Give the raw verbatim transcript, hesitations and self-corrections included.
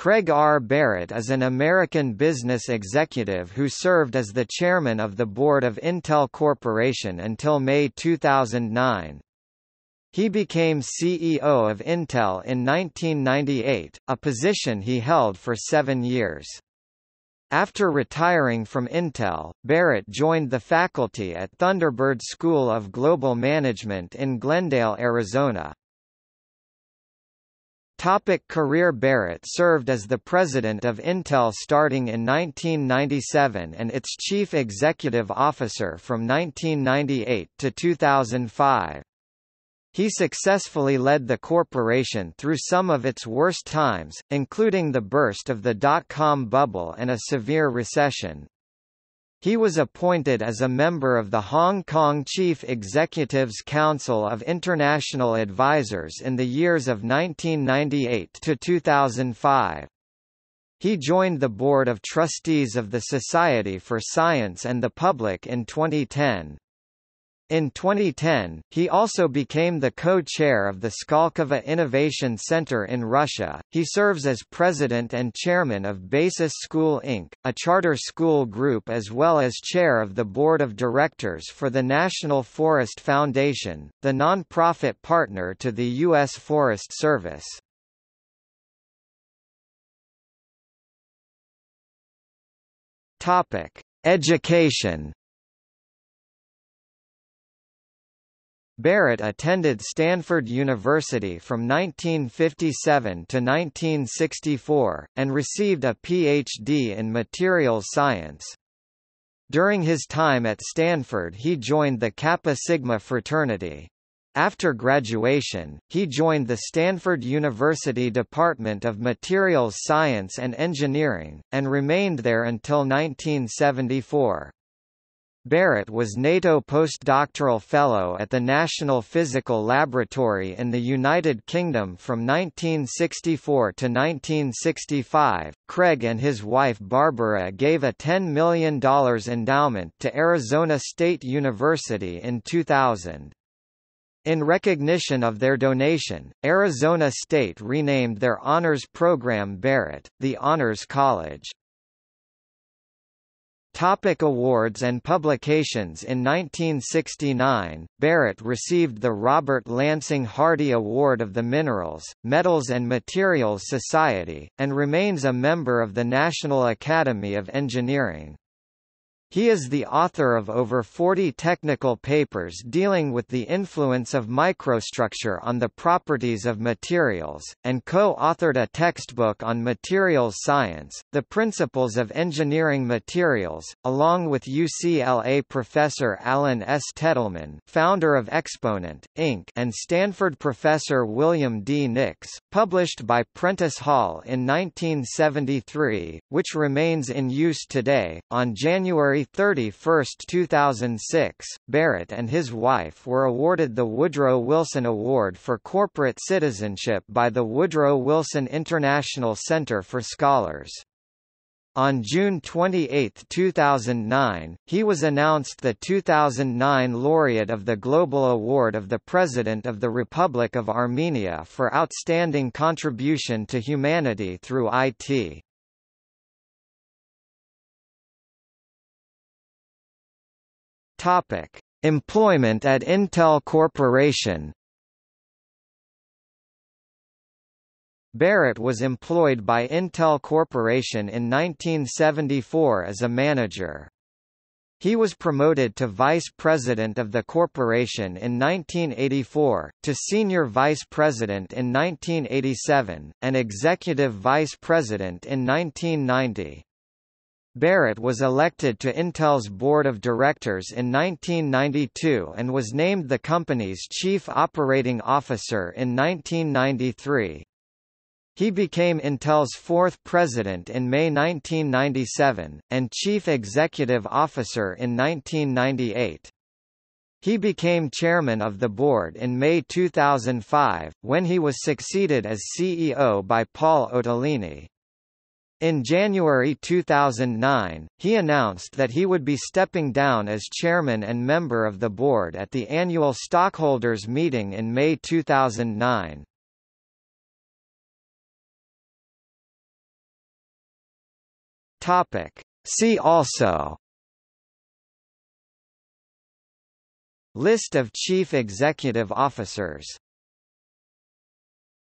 Craig R. Barrett is an American business executive who served as the chairman of the board of Intel Corporation until May two thousand nine. He became C E O of Intel in nineteen ninety-eight, a position he held for seven years. After retiring from Intel, Barrett joined the faculty at Thunderbird School of Global Management in Glendale, Arizona. Topic career. Barrett served as the president of Intel starting in nineteen ninety-seven and its chief executive officer from nineteen ninety-eight to two thousand five. He successfully led the corporation through some of its worst times, including the burst of the dot-com bubble and a severe recession. He was appointed as a member of the Hong Kong Chief Executives Council of International Advisors in the years of nineteen ninety-eight to two thousand five. He joined the Board of Trustees of the Society for Science and the Public in twenty ten. In twenty ten, he also became the co-chair of the Skolkovo Innovation Center in Russia. He serves as president and chairman of Basis School Incorporated, a charter school group, as well as chair of the board of directors for the National Forest Foundation, the non-profit partner to the U S Forest Service. Topic: Education. Barrett attended Stanford University from nineteen fifty-seven to nineteen sixty-four, and received a P H D in materials science. During his time at Stanford, he joined the Kappa Sigma fraternity. After graduation, he joined the Stanford University Department of Materials Science and Engineering, and remained there until nineteen seventy-four. Barrett was NATO postdoctoral fellow at the National Physical Laboratory in the United Kingdom from nineteen sixty-four to nineteen sixty-five. Craig and his wife Barbara gave a ten million dollars endowment to Arizona State University in two thousand. In recognition of their donation, Arizona State renamed their honors program Barrett, the Honors College. Topic awards and publications. In nineteen sixty-nine, Barrett received the Robert Lansing Hardy Award of the Minerals, Metals and Materials Society, and remains a member of the National Academy of Engineering. He is the author of over forty technical papers dealing with the influence of microstructure on the properties of materials, and co-authored a textbook on materials science, The Principles of Engineering Materials, along with U C L A professor Alan S. Tetelman, founder of Exponent, Incorporated, and Stanford professor William D. Nix, published by Prentice Hall in nineteen seventy-three, which remains in use today. On January thirty-first, two thousand six, Barrett and his wife were awarded the Woodrow Wilson Award for Corporate Citizenship by the Woodrow Wilson International Center for Scholars. On June twenty-eighth, two thousand nine, he was announced the two thousand nine laureate of the Global Award of the President of the Republic of Armenia for outstanding contribution to humanity through I T. Topic: Employment at Intel Corporation. Barrett was employed by Intel Corporation in nineteen seventy-four as a manager. He was promoted to vice president of the corporation in nineteen eighty-four, to senior vice president in nineteen eighty-seven, and executive vice president in nineteen ninety. Barrett was elected to Intel's board of directors in nineteen ninety-two and was named the company's chief operating officer in nineteen ninety-three. He became Intel's fourth president in May nineteen ninety-seven, and chief executive officer in nineteen ninety-eight. He became chairman of the board in May two thousand five, when he was succeeded as C E O by Paul Otellini. In January two thousand nine, he announced that he would be stepping down as chairman and member of the board at the annual stockholders meeting in May two thousand nine. Topic. See also: List of Chief Executive Officers.